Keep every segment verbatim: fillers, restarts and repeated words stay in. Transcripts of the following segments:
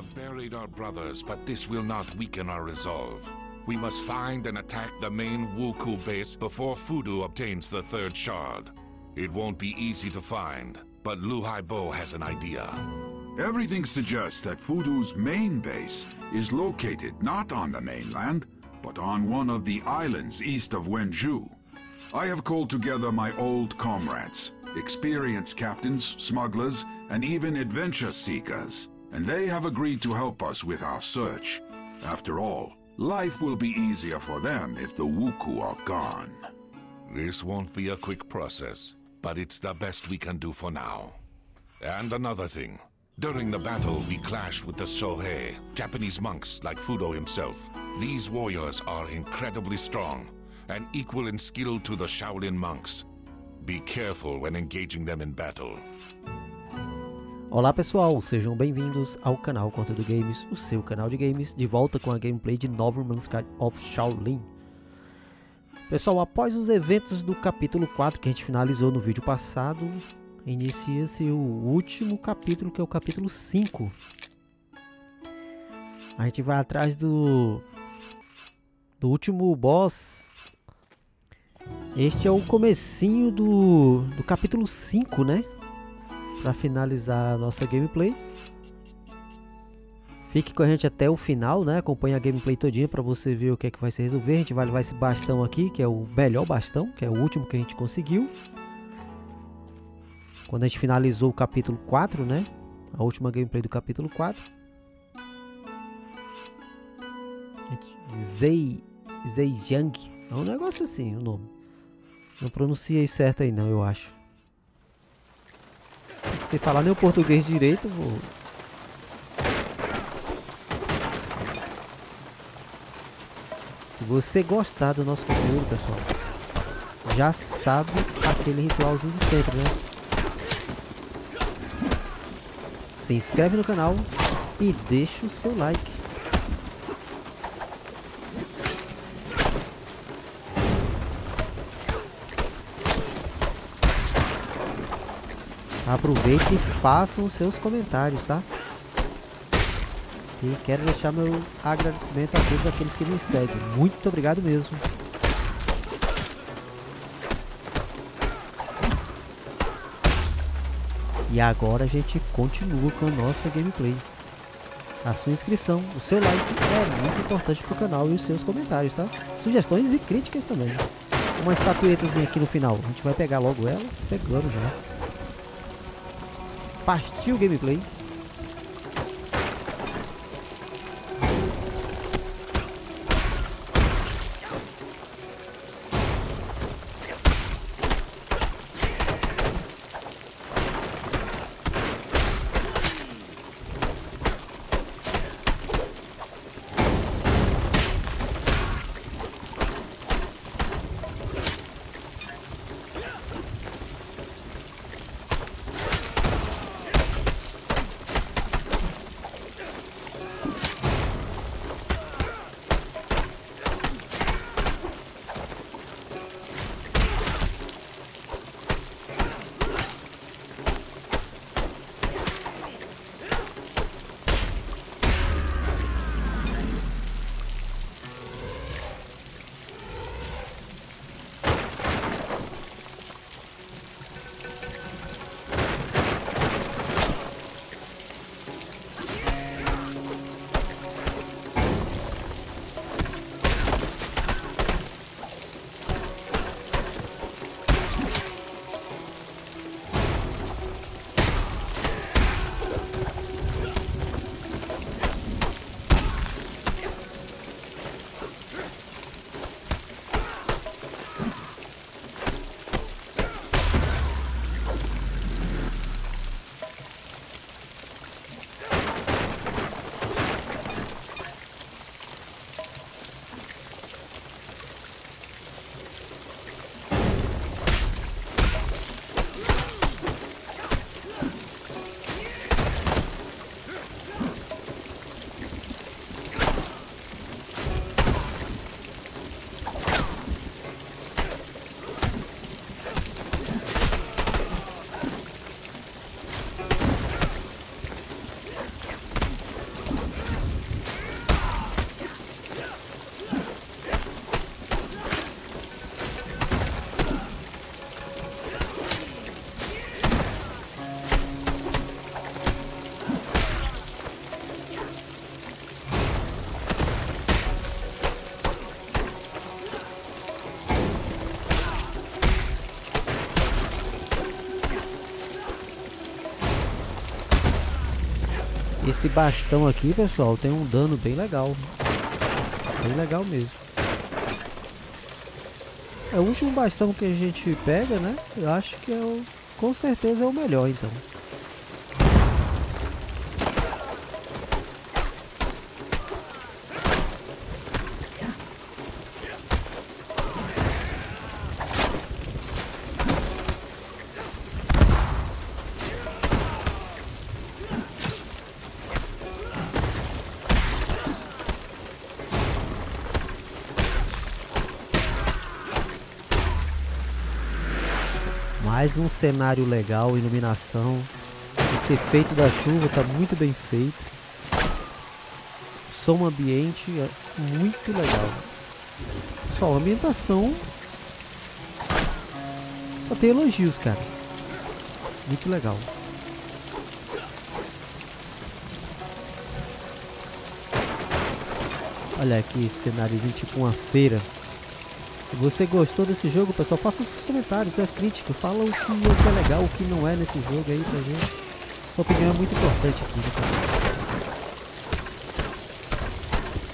have buried our brothers, but this will not weaken our resolve. We must find and attack the main Wokou base before Fudo obtains the third shard. It won't be easy to find, but Liu Haibo has an idea. Everything suggests that Fudo's main base is located not on the mainland, but on one of the islands east of Wenzhou. I have called together my old comrades, experienced captains, smugglers, and even adventure seekers, and they have agreed to help us with our search. After all, life will be easier for them if the Wokou are gone. This won't be a quick process, but it's the best we can do for now. And another thing. During the battle, we clashed with the Sohei, Japanese monks like Fudo himself. These warriors are incredibly strong and equal in skill to the Shaolin monks. Be careful when engaging them in battle. Olá pessoal, sejam bem-vindos ao canal Conteúdo Games, o seu canal de games, de volta com a gameplay de nove Monkeys of Shaolin. Pessoal, após os eventos do capítulo quatro que a gente finalizou no vídeo passado, inicia-se o último capítulo, que é o capítulo cinco. A gente vai atrás do, do último boss. Este é o comecinho do, do capítulo cinco, né? Para finalizar a nossa gameplay. Fique com a gente até o final, né? Acompanhe a gameplay todinha para você ver o que é que vai se resolver. A gente vai levar esse bastão aqui, que é o melhor bastão, que é o último que a gente conseguiu. Quando a gente finalizou o capítulo quatro, né? A última gameplay do capítulo quatro. Zei... Zeyjiang. É um negócio assim, o nome. Não pronunciei certo aí não, eu acho. Sem falar nem o português direito, vou... Se você gostar do nosso conteúdo, pessoal, já sabe aquele ritualzinho de sempre, né? Se inscreve no canal e deixa o seu like. Aproveite e façam os seus comentários, tá? E quero deixar meu agradecimento a todos aqueles que nos seguem. Muito obrigado mesmo. E agora a gente continua com a nossa gameplay. A sua inscrição, o seu like é muito importante pro canal e os seus comentários, tá? Sugestões e críticas também. Uma estatuetazinha aqui no final. A gente vai pegar logo ela. Pegando já. Partiu o gameplay. Esse bastão aqui, pessoal, tem um dano bem legal. Bem legal mesmo. É o último bastão que a gente pega, né? Eu acho que é o... com certeza é o melhor, então. Mais um cenário legal, iluminação. Esse efeito da chuva está muito bem feito. Som ambiente é muito legal. Pessoal, a ambientação só tem elogios, cara. Muito legal. Olha aqui esse cenáriozinho, tipo uma feira. Se você gostou desse jogo, pessoal, faça seus comentários, a crítica, fala o que é legal, o que não é nesse jogo aí pra gente. Sua opinião é muito importante aqui, né?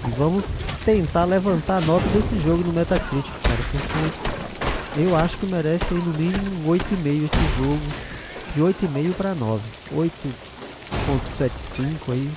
E vamos tentar levantar a nota desse jogo no Metacritic, cara, porque eu acho que merece aí no mínimo oito vírgula cinco esse jogo, de oito vírgula cinco para nove, oito vírgula setenta e cinco aí.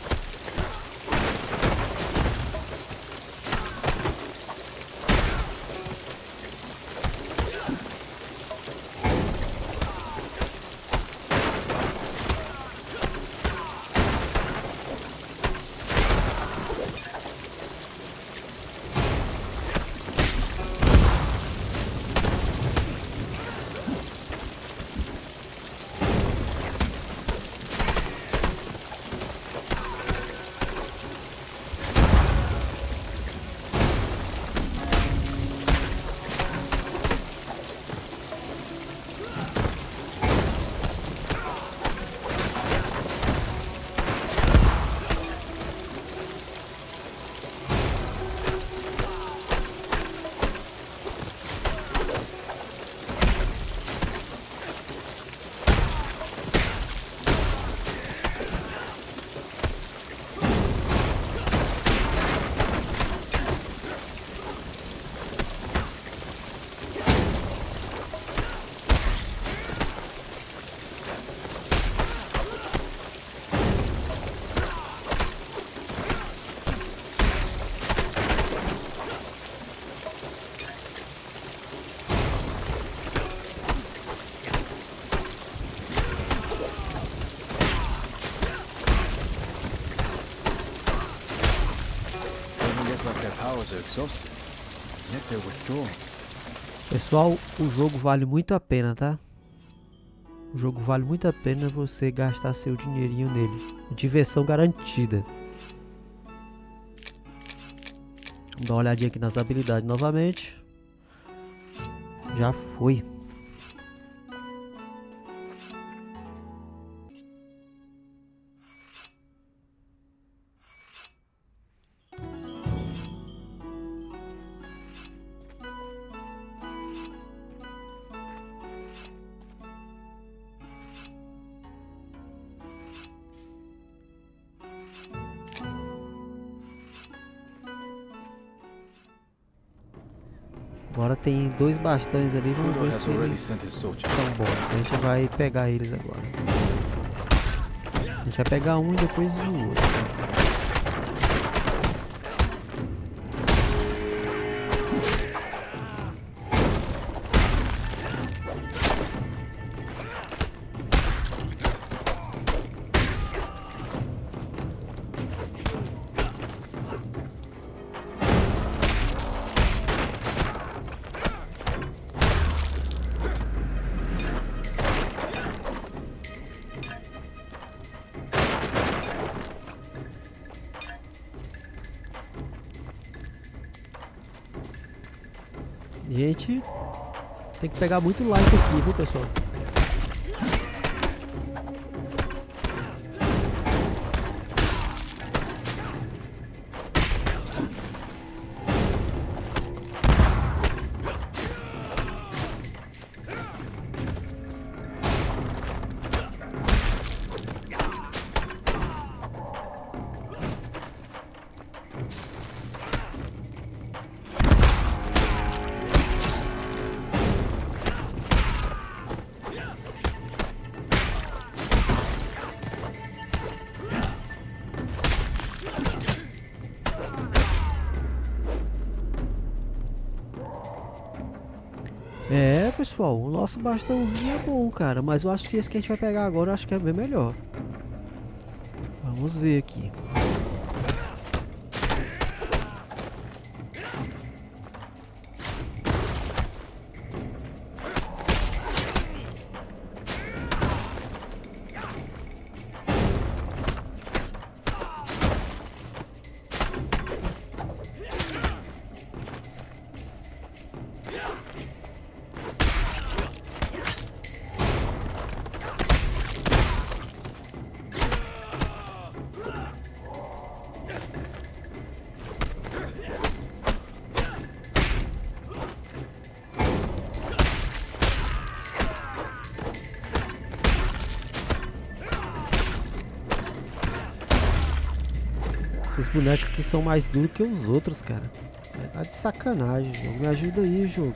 Pessoal, o jogo vale muito a pena, tá? O jogo vale muito a pena você gastar seu dinheirinho nele. Diversão garantida. Vamos dar uma olhadinha aqui nas habilidades novamente. Já foi. Agora tem dois bastões ali, vamos ver se eles são bons. A gente vai pegar eles agora. A gente vai pegar um e depois o outro. Gente, tem que pegar muito like aqui, viu, pessoal? pessoal, o nosso bastãozinho é bom, cara. Mas eu acho que esse que a gente vai pegar agora, eu acho que é bem melhor. Vamos ver aqui. Esses bonecos aqui são mais duros que os outros, cara. Tá de sacanagem, jogo. Me ajuda aí, jogo.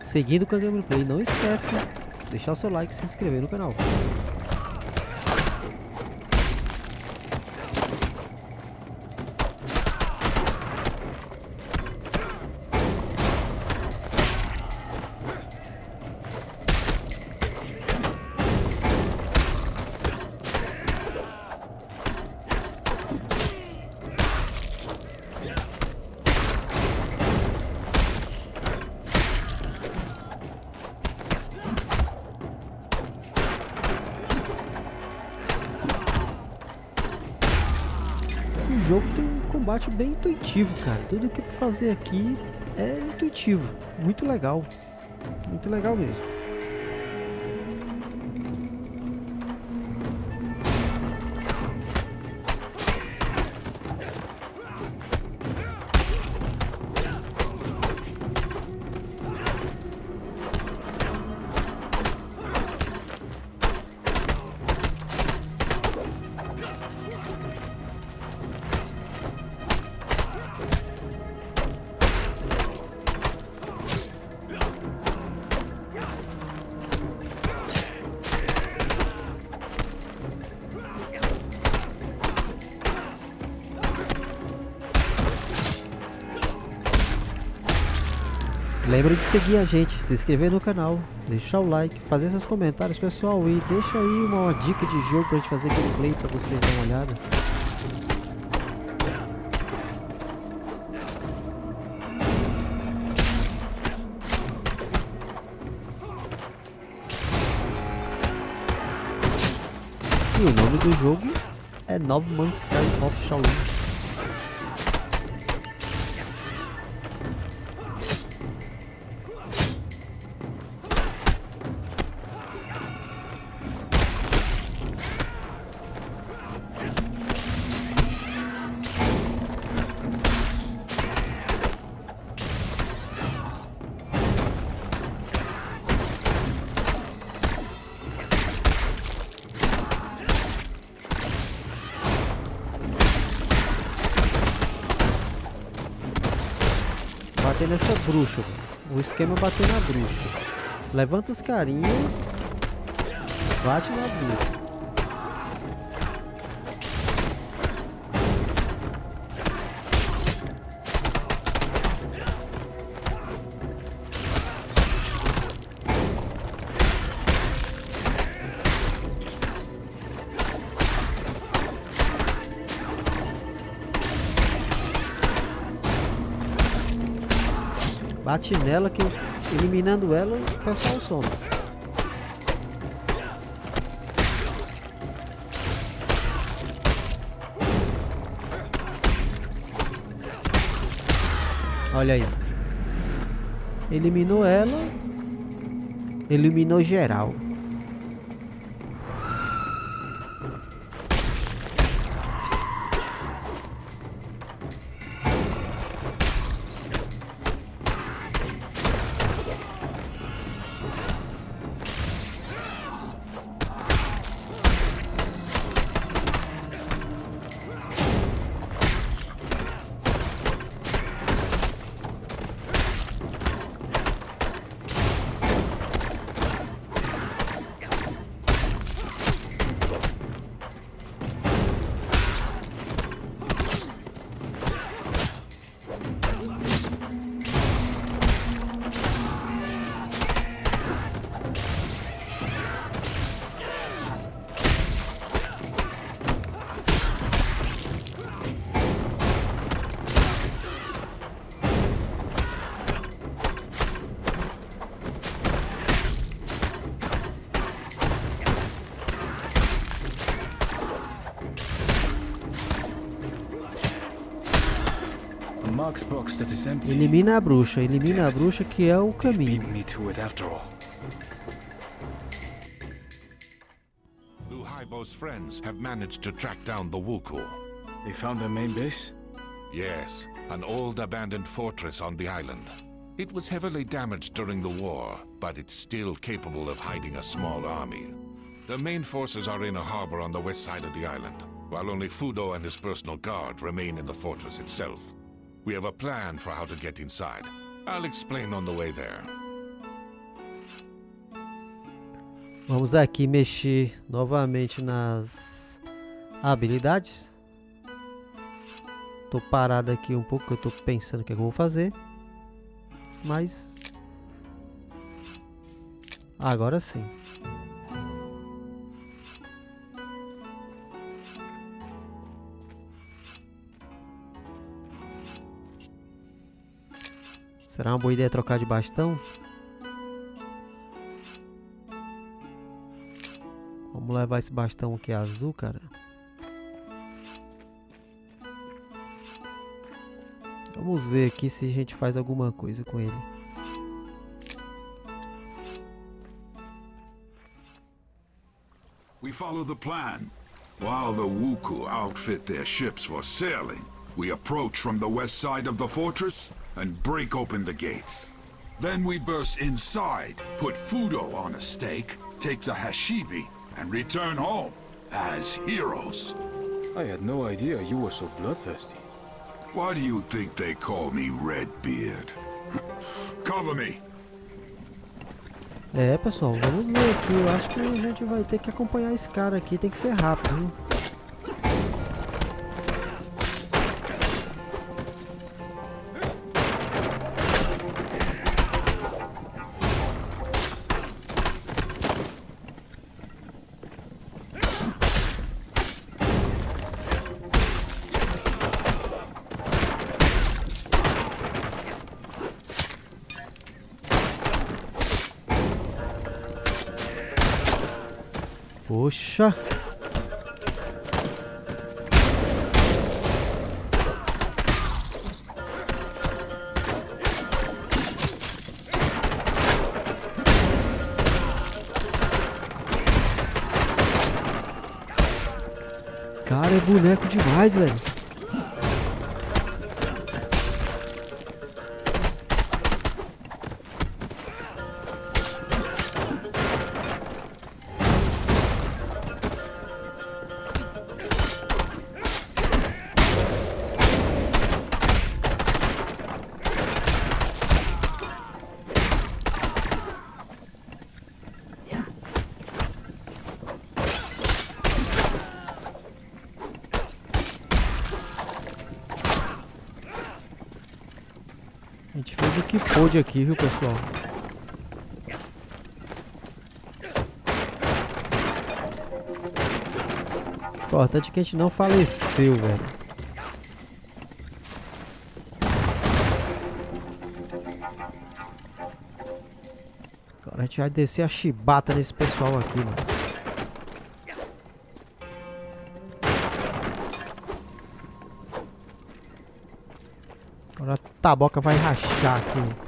Seguindo o Kangame Play, não esquece de deixar o seu like e se inscrever no canal. O jogo tem um combate bem intuitivo, cara. Tudo que fazer aqui é intuitivo. Muito legal. Muito legal mesmo. Lembra de seguir a gente, se inscrever no canal, deixar o like, fazer seus comentários, pessoal, e deixa aí uma dica de jogo pra gente fazer gameplay pra vocês darem uma olhada. E o nome do jogo é nine Monkeys of Shaolin. Bater nessa bruxa, o esquema é bater na bruxa. Levanta os carinhas, bate na bruxa. Bate nela que eliminando ela é só o sono. Olha aí. Eliminou ela. Eliminou geral. Elimina a bruxa, elimina a bruxa que é o caminho. Liu Haibo's friends have managed to track down the Wokou. They found their main base? Yes, an old abandoned fortress on the island. It was heavily damaged during the war, but it's still capable of hiding a small army. The main forces are in a harbor on the west side of the island, while only Fudo and his personal guard remain in the fortress itself. We have a plan for how to get inside. I'll explain on the way there. Vamos aqui mexer novamente nas habilidades. Tô parado aqui um pouco, eu tô pensando o que eu vou fazer. Mas agora sim. Será uma boa ideia trocar de bastão? Vamos levar esse bastão aqui azul, cara. Vamos ver aqui se a gente faz alguma coisa com ele. We follow the plan. While the Wokou outfit their ships for sailing, we approach from the west side of the fortress and break open the gates. Then we burst inside, put Fudo on a stake, take the Hashibi, and return home as heroes. I had no idea you were so bloodthirsty. Why do you think they call me Redbeard? Cover me. É, pessoal, vamos ver aqui. Eu acho que a gente vai ter que acompanhar esse cara aqui. Tem que ser rápido, hein? Poxa. Cara, é boneco demais, velho. A gente fez o que pôde aqui, viu, pessoal? Importante que a gente não faleceu, velho. Agora a gente vai descer a chibata nesse pessoal aqui, mano. A boca vai rachar aqui.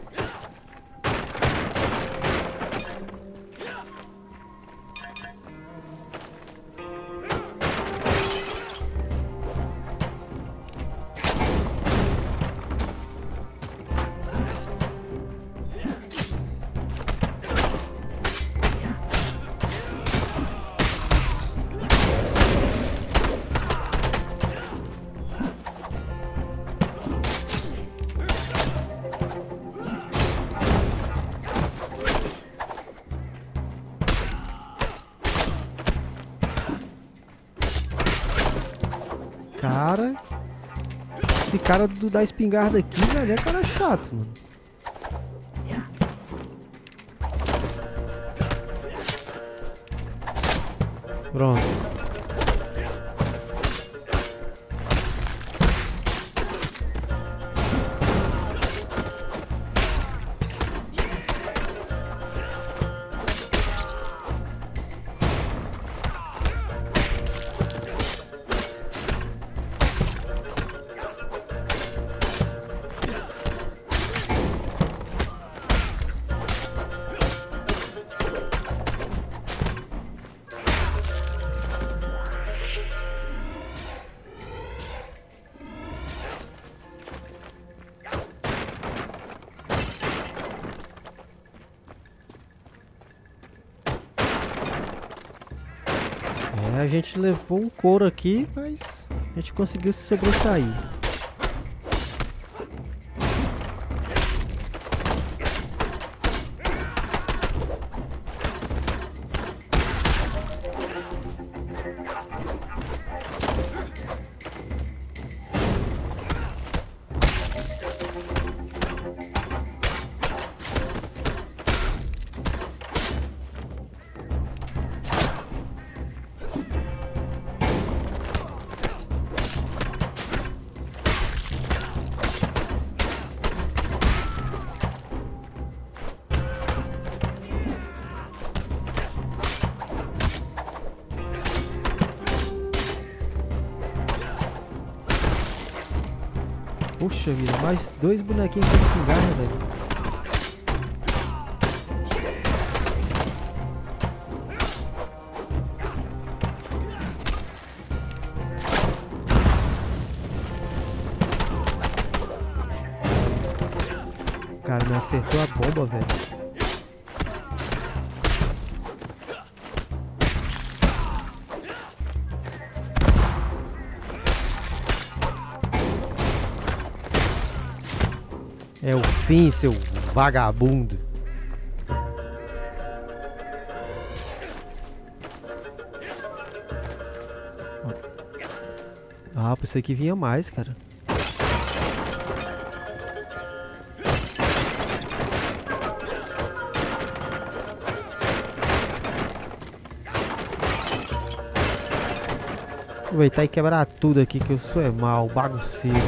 Cara, esse cara do, da espingarda aqui, velho, é cara chato, mano. Pronto. A gente levou um couro aqui, mas a gente conseguiu se sobressair. Puxa vida, mais dois bonequinhos com espingarda, velho. O cara me acertou a bomba, velho. É o fim, seu vagabundo. Ah, pensei que vinha mais, cara. Aproveitar e quebrar tudo aqui, que eu sou é mal, bagunceiro.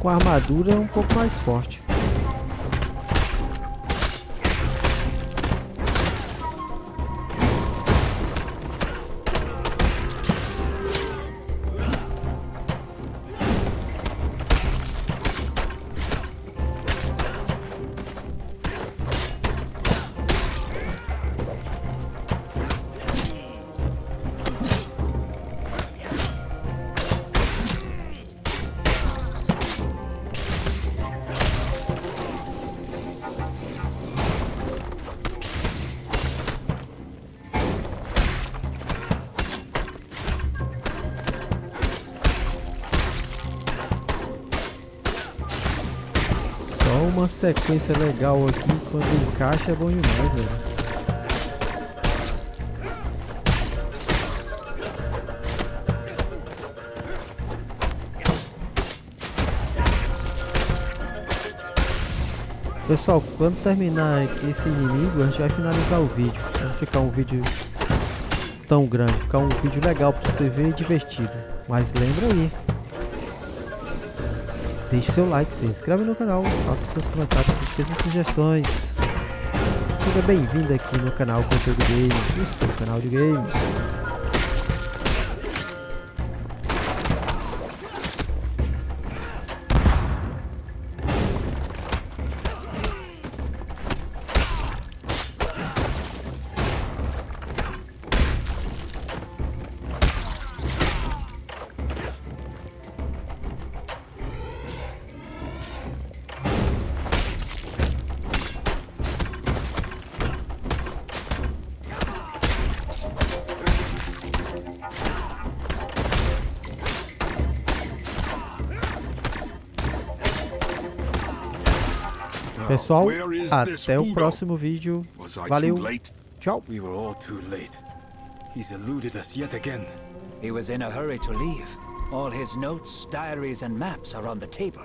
Com a armadura é um pouco mais forte. Uma sequência legal aqui, quando encaixa é bom demais, velho. Pessoal, quando terminar esse inimigo, a gente vai finalizar o vídeo. Não ficar um vídeo tão grande, ficar um vídeo legal para você ver e divertido. Mas lembra aí, deixe seu like, se inscreve no canal, faça seus comentários, deixe suas sugestões. Seja bem-vindo aqui no canal Conteúdo Games, o seu canal de games. Pessoal, até o próximo vídeo. Valeu. Tchau. He was in a hurry to leave. All his notes, diaries, and maps are on the table.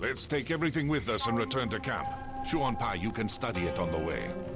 Let's take everything with us and return to camp. Sean-pai, you can study it on the way.